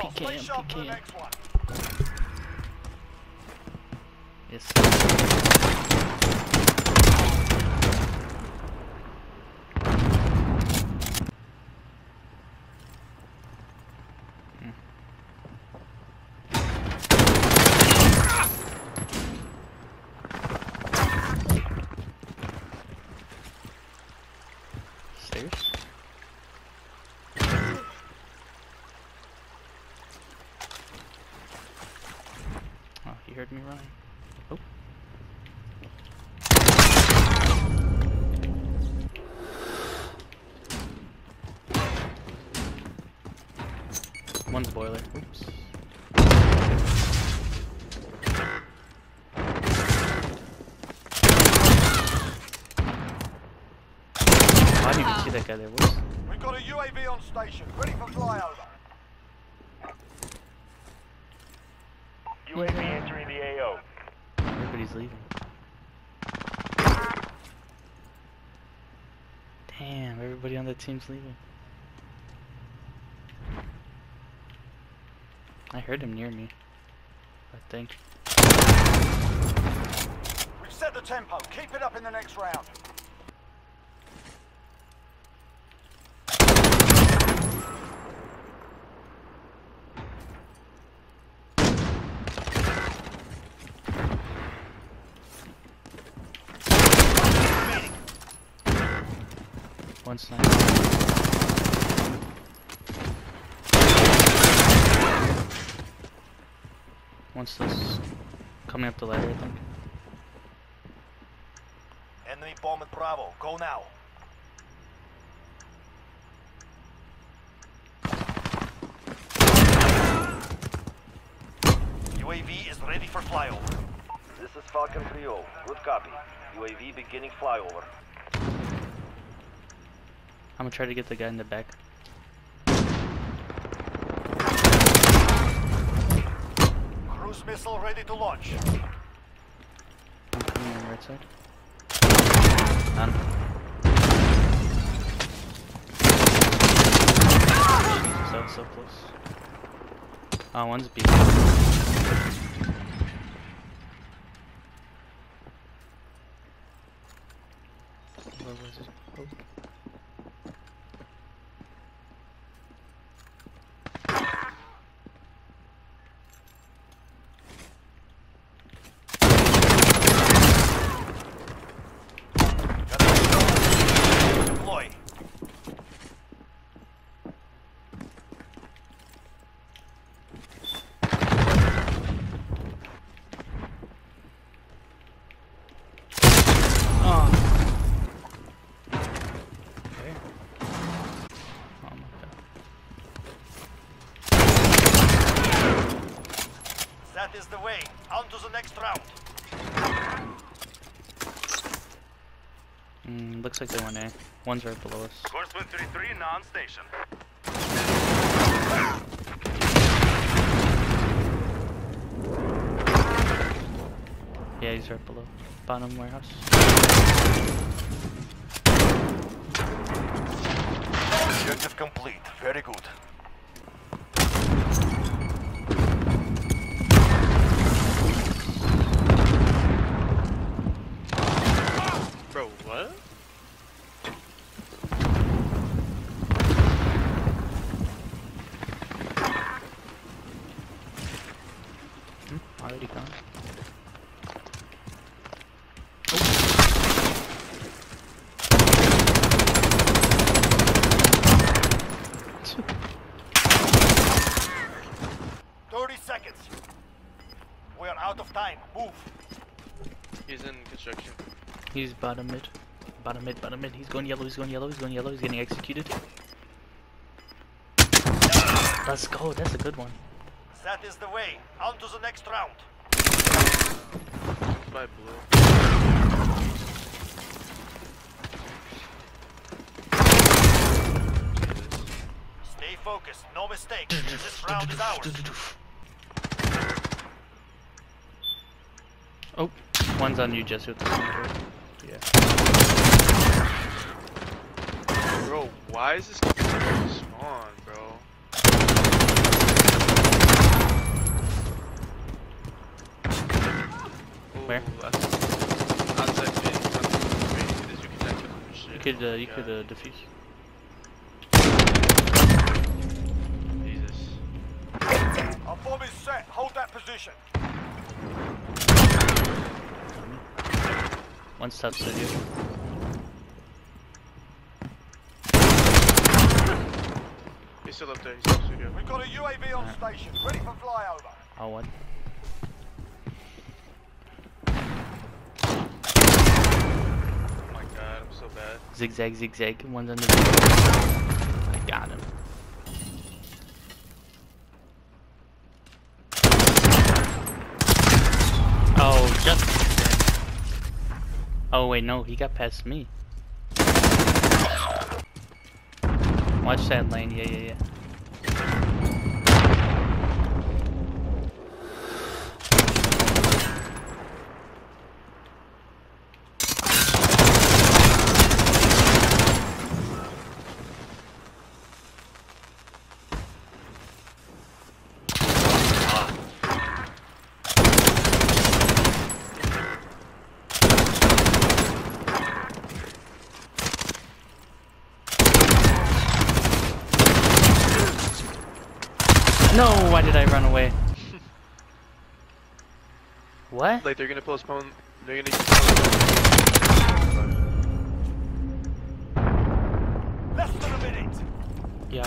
PKM. Yes. Stairs. You heard me running. Oh. One's boiler. Oops. I didn't even see that guy there. Whoops. We've got a UAV on station, ready for flyover. UAV entering the AO. Everybody's leaving. Damn, everybody on that team's leaving. I heard him near me, I think. We've set the tempo. Keep it up in the next round. One sniper. One's this coming up the ladder, I think. Enemy bomb at Bravo, go now. UAV is ready for flyover. This is Falcon 3-0, good copy. UAV beginning flyover. I'm gonna try to get the guy in the back. Cruise missile ready to launch. I'm coming on the right side. Got him. That was so close. Oh, one's beat. Where was it? Oh. Is the way. On to the next round. Looks like they went A. One's right below us. Course 133 non-station. Yeah, he's right below. Bottom warehouse. Objective complete. Very good. Bro, what? Already gone. Oh. 30 seconds. We are out of time. Move. He's in construction. He's bottom mid. Bottom mid, bottom mid. He's going yellow, he's going yellow, he's going yellow, he's getting executed. Let's go, that's a good one. That is the way. On to the next round. Bye, blue. Stay focused, no mistake. This round is ours. Oh, one's on you, Jesse. With the yeah. Bro, why is this spawn, bro? Where? You could defuse. Jesus. Our bomb is set. Hold that position. One step to you. He's still up there. He's still here. We've got a UAV on station, ready for flyover. Oh, what? So bad. Zigzag, zigzag. One's on the. I got him. Oh, just. Oh wait, no, he got past me. Watch that lane. Yeah, yeah, yeah. No, why did I run away? What? Like, they're gonna postpone. They're gonna. Less than a minute! Yeah,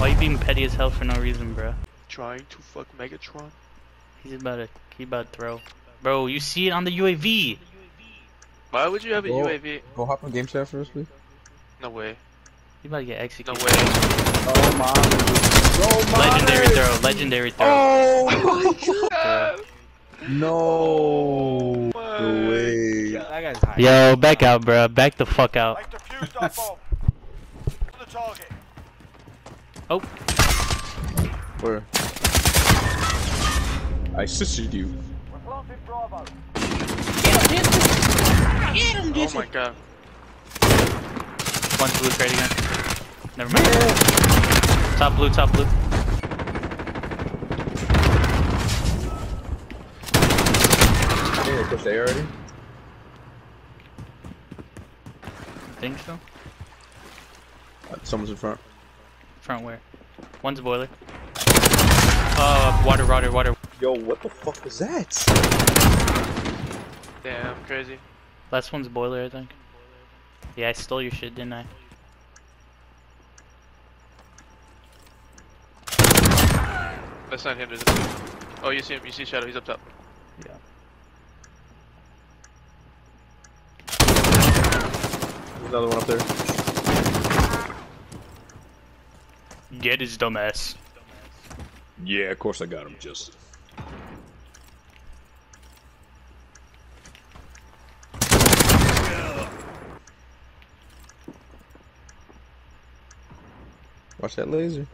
Why are you being petty as hell for no reason, bro? Trying to fuck Megatron. He's about to throw. Bro, you see it on the UAV. Why would you have a UAV? Go hop on game chat first, please. No way. You about to get executed. No way. Oh my. Oh my. Legendary throw. Legendary throw. Oh my God. No. No way. That guy's high. Yo, back out, bro. Back the fuck out. Oh. Where? I assisted you. We're planting Bravo. Get him, Jesse! Oh my God. One blue crate again. Never mind. Yeah. Top blue, top blue. I think they pushed A already. I think so. Someone's in front. Front where? One's a boiler. Water, water, water. Yo, what the fuck was that? Damn, crazy. Last one's boiler, I think. Yeah, I stole your shit, didn't I? That's not him, is it? Oh, you see him, you see Shadow, he's up top. Yeah. There's another one up there. Get his dumbass. Yeah, of course I got him, just. Watch that laser.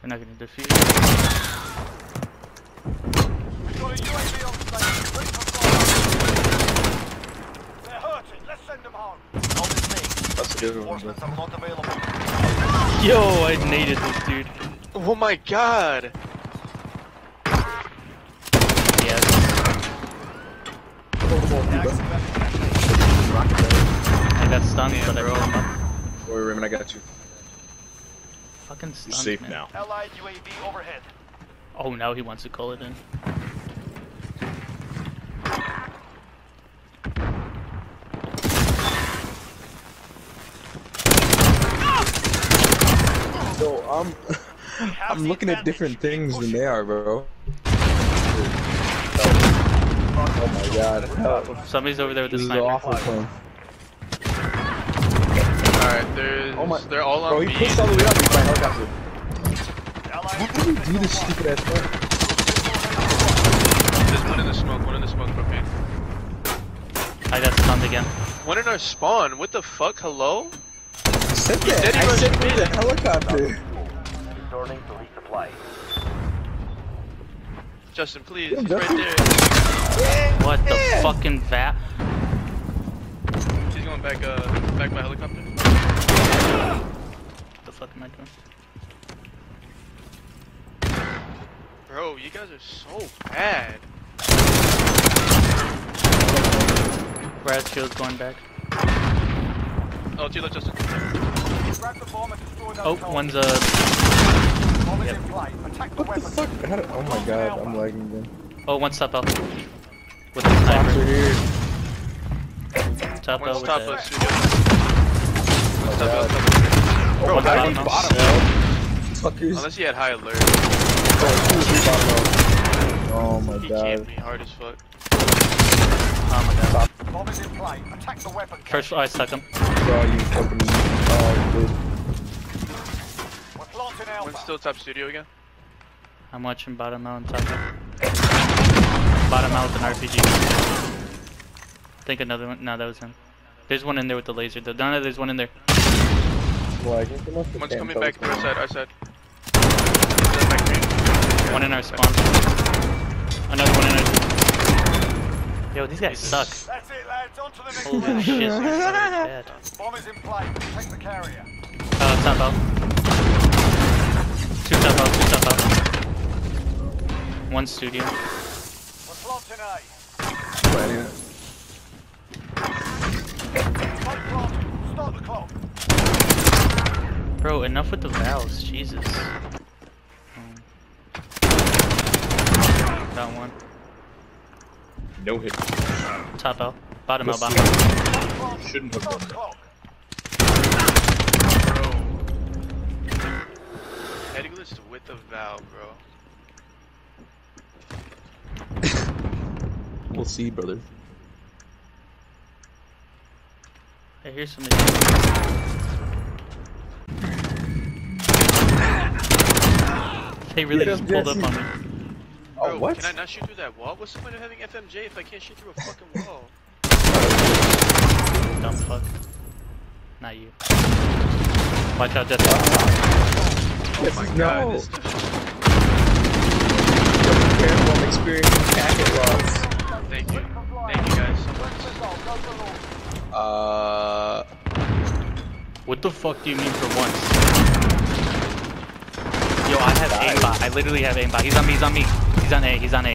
They're not gonna defuse. They're hurting, let's send them home. That's a good one. Yo, I needed this dude. Oh my God! Yes. I got stunned, yeah, but I rolled up. Worry, Raymond, I got you. Fucking stunned. You're safe now. Allied UAV overhead. Oh, now he wants to call it in. I'm looking at different things than they are, bro. Oh my god. Oh. Somebody's over there with the sniper. Alright, they're all on me. Bro, he pushed all the way up with my helicopter. Why do we do this stupid ass part? There's one in the smoke from me. I got stunned again. One in our spawn, what the fuck, hello? I said that, I said with the helicopter. Returning to resupply. Justin, please, he's right there. Yeah, what the fucking vat? She's going back, back my helicopter. What the fuck am I doing? Bro, you guys are so bad. Brad Shields going back. Oh, to your left, Justin. Oh, one's a. Yep. What the fuck? Oh my god, I'm lagging again. Oh, one's top out. With the sniper. Top out with that. Bro, how did he bottom out? Unless he had high alert. Oh my god. He camped me hard as fuck. Oh my god. Attack the weapon. First, I stuck him. One's still top studio again. I'm watching bottom out and top out. Bottom out with an RPG. I think another one. No, that was him. There's one in there with the laser. No, there's one in there. One's coming back to our side. One in our spawn. Another one in our. Yo, these guys suck. That's it, lads. On to the next Holy shit, so bad. Bomb is in play. Take the carrier. Top out. Two top out. One studio. We're planting A. Start the clock. Bro, enough with the valves. Jesus. Got one. No hit. Top out. Bottom out, bottom out. Shouldn't have done that. Bro. Head glitched with the valve, bro. We'll see, brother. I hear somebody. They really just pulled up on me. Bro, oh, what? Can I not shoot through that wall? What's the point of having FMJ if I can't shoot through a fucking wall? Dumb fuck. Not you. Watch out, Death. Oh my god. This terrible experience with packet walls. Thank you. Thank you guys so much. What the fuck do you mean for once? Yo, I have aimbot. I literally have aimbot. He's on me. He's on A.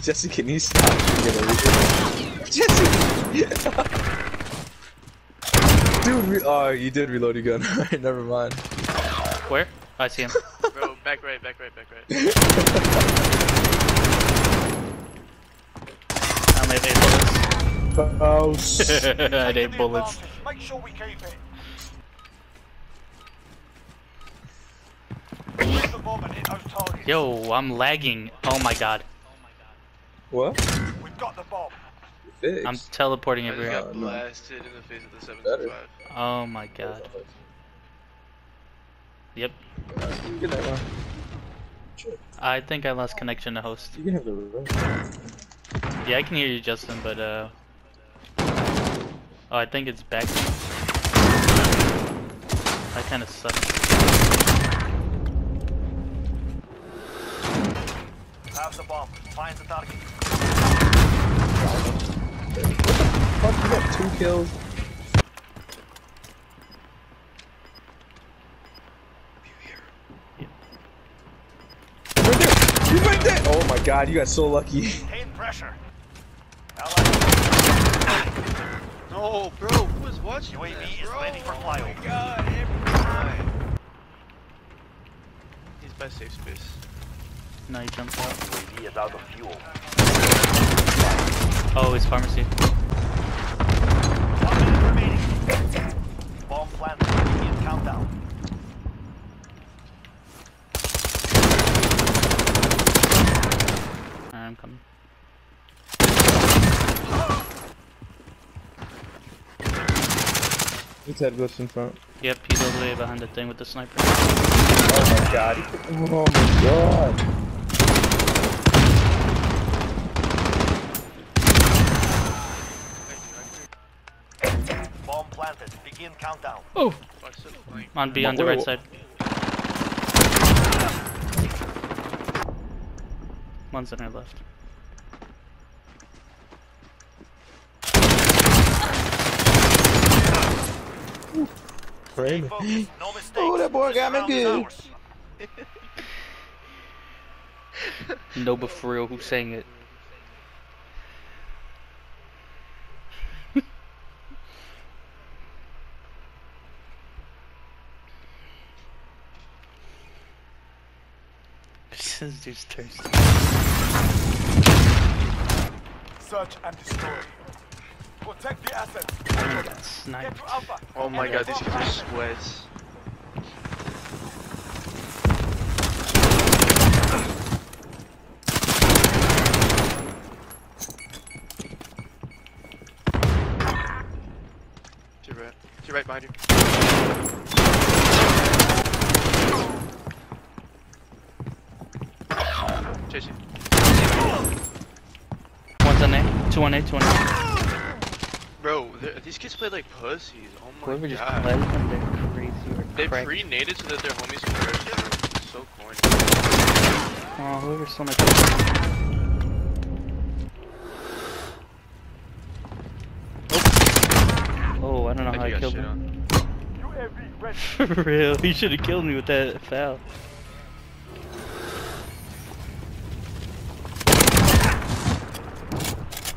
Jesse, can you stop? Jesse! Dude, oh, you did reload your gun. Alright, never mind. Where? Oh, I see him. Bro, back right. I only have 8 bullets. I had 8 bullets. Make sure we keep it. Yo, I'm lagging. Oh my god. What? We've got the bomb. I'm teleporting everywhere. I got blasted in the face of the 725. Oh my god. Yep. I think I lost connection to host. You can have the reverse. Yeah, I can hear you, Justin, but oh, I think it's back. That kind of sucks. Have the bomb. Find the target. What the fuck? You got 2 kills. You here? Right there. You right there. Oh my god, you got so lucky. Pain pressure. No, bro. Who is watching? UAV is landing for flyover. Oh my god, every time. He's by safe space. No, he jumped out. UAV is out of fuel. Oh, it's pharmacy. 1 minute remaining. Bomb planted. Countdown. head goes in front. Yep, he's all the way behind the thing with the sniper. Oh my god. Oh my god. Bomb planted. Begin countdown. Oh! On B on the right side. One's on our left. Craig. No mistakes. Oh, that boy got me good. No, but for real, who sang it? This dude's thirsty. Search and destroy. Protect the assets. I got sniped. Oh my god, these guys are sweats. To your right behind you. Chase you. One's on A, two on A, two on A. Bro, these kids play like pussies. Oh my god. They're crazy. They pre-nated so that their homies can rush. It's so corny. Oh, whoever's so much. Oh, I don't know how I killed him. For real, he should have killed me with that foul.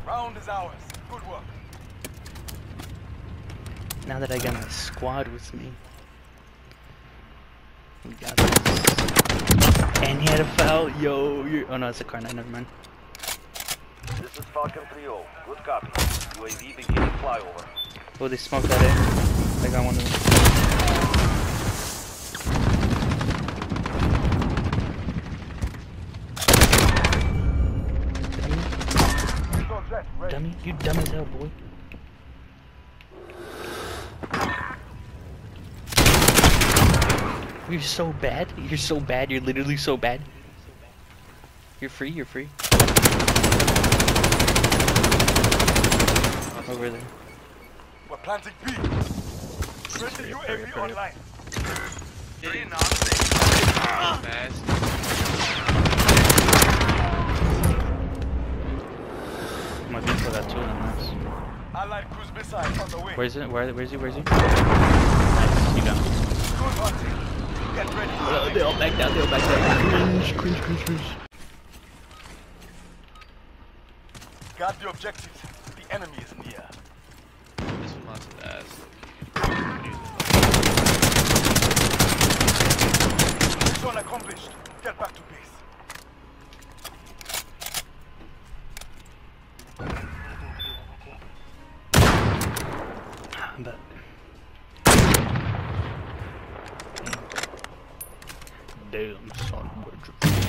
Round is ours. Good work. Now that I got my squad with me, we got this. And he had a foul, yo. Oh no, it's a car 9, never mind. This is Falcon 3-0, good copy. UAV beginning flyover. Oh, they smoked that in. I got one of them. Dummy. Dummy, you dumb as hell, boy. You're so bad. You're so bad. You're literally so bad. You're free. You're free. Over there. We're planting B. Press the UAV online. Might be for that too. Nice. Allied cruise missile on the way. Where's it? Where's he? Nice. You got him. Good hunting. They all back down, Cringe. Got the objectives. The enemy is near. This one lost his ass. Mission accomplished. Get back to base. I'm back. Damn, son,